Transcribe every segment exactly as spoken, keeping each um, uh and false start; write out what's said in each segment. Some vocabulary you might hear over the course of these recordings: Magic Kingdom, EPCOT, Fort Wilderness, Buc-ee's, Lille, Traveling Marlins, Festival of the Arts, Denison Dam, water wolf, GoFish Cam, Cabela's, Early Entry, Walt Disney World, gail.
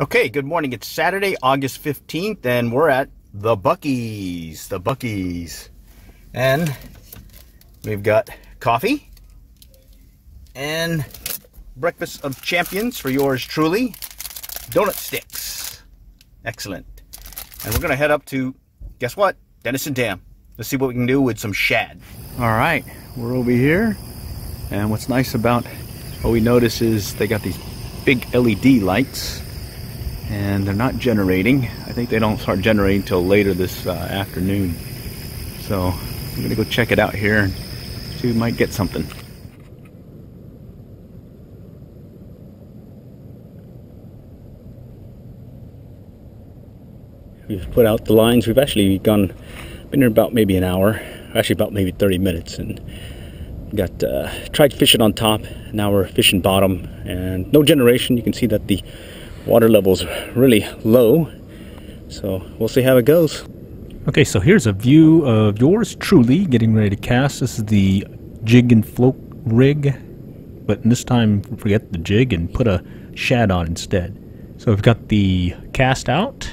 Okay, good morning. It's Saturday, August fifteenth, and we're at the Buc-ee's. The Buc-ee's. And we've got coffee and breakfast of champions for yours truly. Donut sticks. Excellent. And we're going to head up to, guess what? Denison Dam. Let's see what we can do with some shad. All right, we're over here. And what's nice about what we notice is they got these big L E D lights. And they're not generating. I think they don't start generating till later this uh, afternoon. So I'm gonna go check it out here and see if we might get something. We've put out the lines. We've actually gone, been here about maybe an hour, actually about maybe thirty minutes, and got uh, tried fishing on top. Now we're fishing bottom, and no generation. You can see that the water level's really low, so we'll see how it goes. Okay, so here's a view of yours truly getting ready to cast. This is the jig and float rig, but this time forget the jig and put a shad on instead. So we've got the cast out,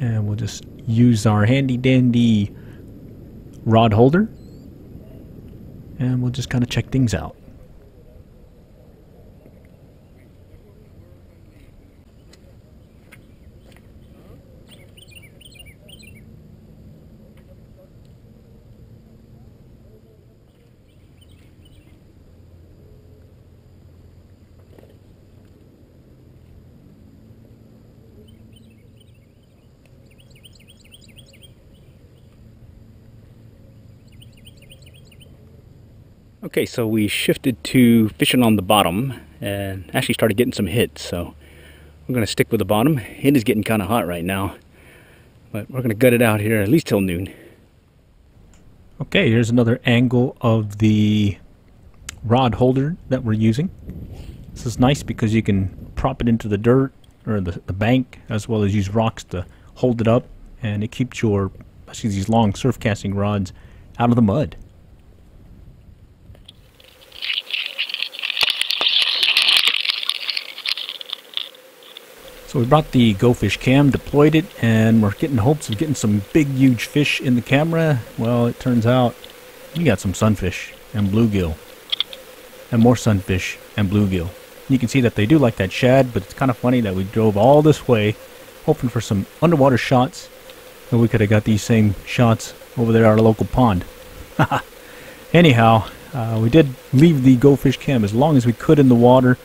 and we'll just use our handy dandy rod holder, and we'll just kind of check things out. Okay, so we shifted to fishing on the bottom and actually started getting some hits, so we're going to stick with the bottom. It is getting kind of hot right now, but we're going to gut it out here at least till noon. Okay, here's another angle of the rod holder that we're using. This is nice because you can prop it into the dirt or the, the bank, as well as use rocks to hold it up, and it keeps your, especially these long surf casting rods, out of the mud. So we brought the GoFish Cam, deployed it, and we're getting hopes of getting some big, huge fish in the camera. Well, it turns out you got some sunfish and bluegill, and more sunfish and bluegill. You can see that they do like that shad, but it's kind of funny that we drove all this way, hoping for some underwater shots, and we could have got these same shots over there at our local pond. Anyhow, uh, we did leave the GoFish Cam as long as we could in the water.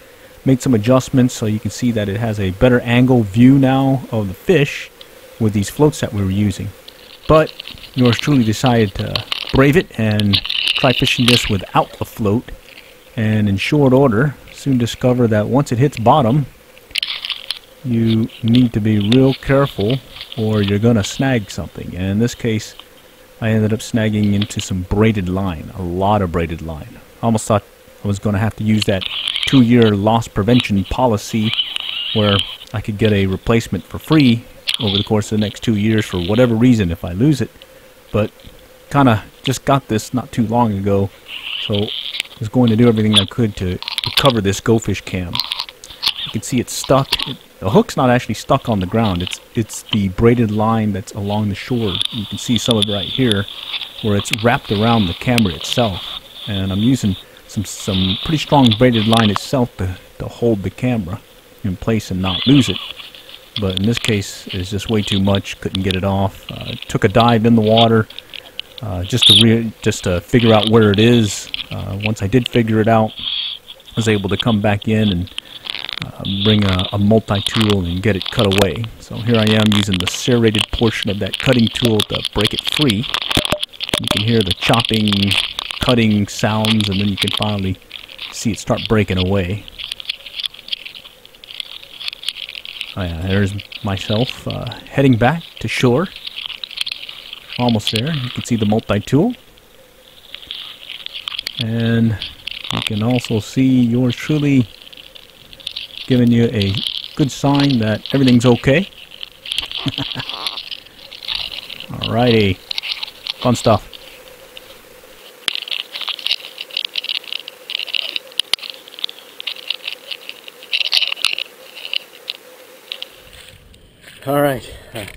Made some adjustments so you can see that it has a better angle view now of the fish with these floats that we were using. But yours truly decided to brave it and try fishing this without the float, and in short order soon discover that once it hits bottom you need to be real careful or you're gonna snag something. And in this case I ended up snagging into some braided line, a lot of braided line. I almost thought I was gonna have to use that two-year loss prevention policy where I could get a replacement for free over the course of the next two years for whatever reason if I lose it. But kind of just got this not too long ago, so I was going to do everything I could to recover this GoFish Cam. You can see it's stuck. It, the hook's not actually stuck on the ground. It's, it's the braided line that's along the shore. You can see some of it right here where it's wrapped around the camera itself. And I'm using Some, some pretty strong braided line itself to, to hold the camera in place and not lose it. But in this case, it's just way too much. Couldn't get it off. Uh, took a dive in the water uh, just to re just to figure out where it is. Uh, once I did figure it out, I was able to come back in and uh, bring a, a multi-tool and get it cut away. So here I am using the serrated portion of that cutting tool to break it free. You can hear the chopping, cutting sounds, and then you can finally see it start breaking away. Oh yeah, there's myself uh, heading back to shore. Almost there. You can see the multi-tool, and you can also see yours truly giving you a good sign that everything's okay. Alrighty, fun stuff. Alright, I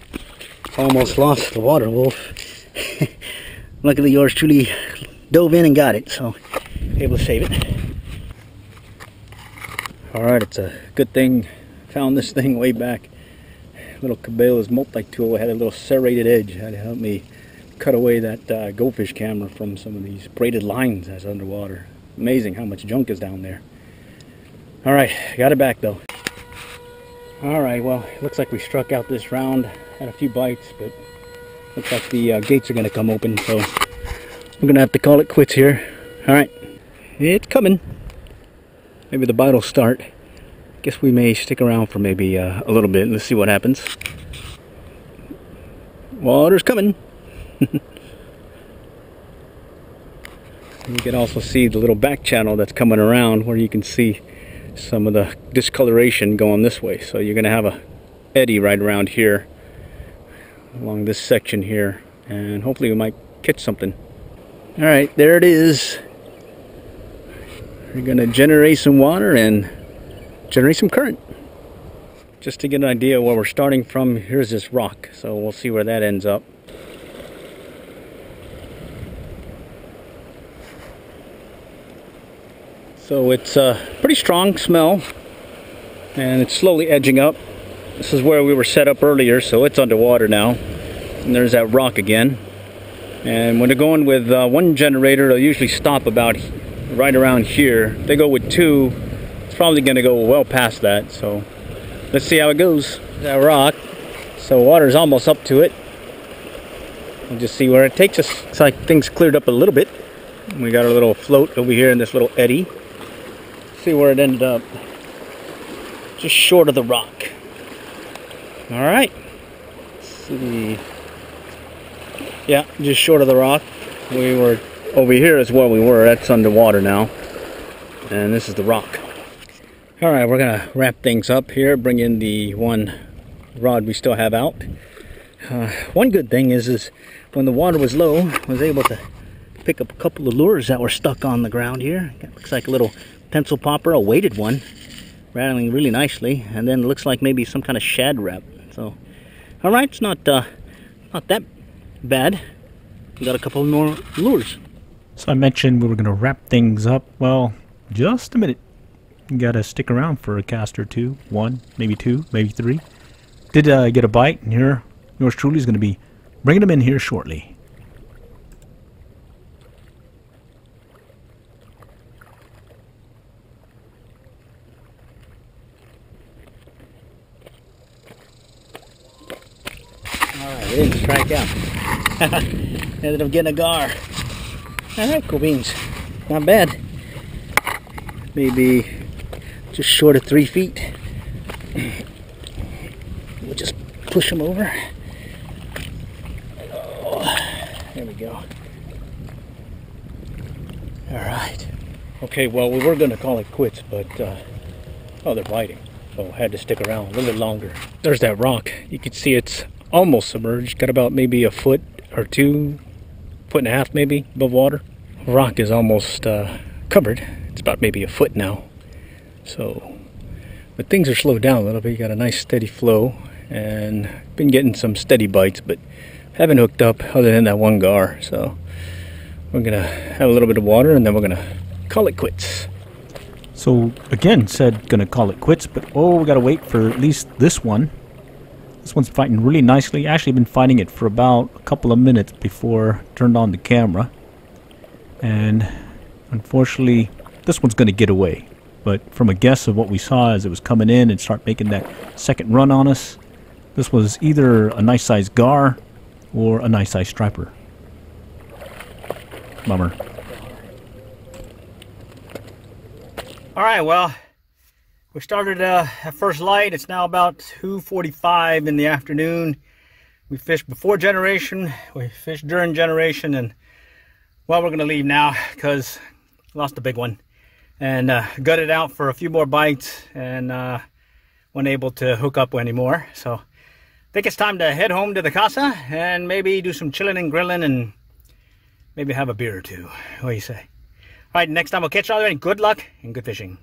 almost lost the water wolf. Luckily yours truly dove in and got it, so able to save it. Alright, it's a good thing found this thing way back. Little Cabela's multi-tool had a little serrated edge. That helped me cut away that uh, GoFish camera from some of these braided lines that's underwater. Amazing how much junk is down there. Alright, got it back though. Alright, well, looks like we struck out this round. Had a few bites, but looks like the uh, gates are going to come open, so I'm going to have to call it quits here. Alright, it's coming. Maybe the bite will start. Guess we may stick around for maybe uh, a little bit. Let's see what happens. Water's coming. You can also see the little back channel that's coming around where you can see some of the discoloration going this way. So you're going to have a eddy right around here along this section here, and hopefully we might catch something. All right, there it is. We're going to generate some water and generate some current. Just to get an idea where we're starting from, here's this rock, so we'll see where that ends up. So it's a pretty strong smell, and it's slowly edging up. This is where we were set up earlier, so it's underwater now. And there's that rock again. And when they're going with uh, one generator, they'll usually stop about right around here. If they go with two, it's probably going to go well past that. So let's see how it goes. That rock. So water's almost up to it. We'll just see where it takes us. Looks like things cleared up a little bit. We got a little float over here in this little eddy. See where it ended up, just short of the rock. All right, let's see, yeah, just short of the rock. We were over here is where we were. That's underwater now, and this is the rock. All right, we're gonna wrap things up here. Bring in the one rod we still have out. Uh, one good thing is, is when the water was low, I was able to pick up a couple of lures that were stuck on the ground here. It looks like a little pencil popper, a weighted one, rattling really nicely, and then it looks like maybe some kind of shad wrap. So, all right, it's not uh, not that bad. We got a couple more lures. So I mentioned we were going to wrap things up. Well, just a minute. You got to stick around for a cast or two, one, maybe two, maybe three. Did uh, get a bite, and here yours truly is going to be bringing them in here shortly. It didn't strike out. Ended up getting a gar. Alright, cool beans. Not bad. Maybe just short of three feet. We'll just push them over. Oh, there we go. Alright. Okay, well, we were going to call it quits, but uh, oh, they're biting. So I had to stick around a little bit longer. There's that rock. You can see it's almost submerged, got about maybe a foot or two, foot and a half maybe above water. Rock is almost uh, covered. It's about maybe a foot now. So, but things are slowed down a little bit. You got a nice steady flow, and been getting some steady bites, but haven't hooked up other than that one gar. So we're gonna have a little bit of water, and then we're gonna call it quits. So again, said gonna call it quits, but oh, we gotta wait for at least this one. This one's fighting really nicely. Actually been fighting it for about a couple of minutes before I turned on the camera. And unfortunately, this one's going to get away. But from a guess of what we saw as it was coming in and start making that second run on us, this was either a nice size gar or a nice size striper. Bummer. Alright, well, we started uh, at first light. It's now about two forty-five in the afternoon. We fished before generation, we fished during generation, and well, we're gonna leave now because lost a big one, and uh, gutted out for a few more bites, and uh, wasn't able to hook up anymore. So I think it's time to head home to the casa and maybe do some chilling and grilling, and maybe have a beer or two. What do you say? All right, next time we'll catch you all. Good luck and good fishing.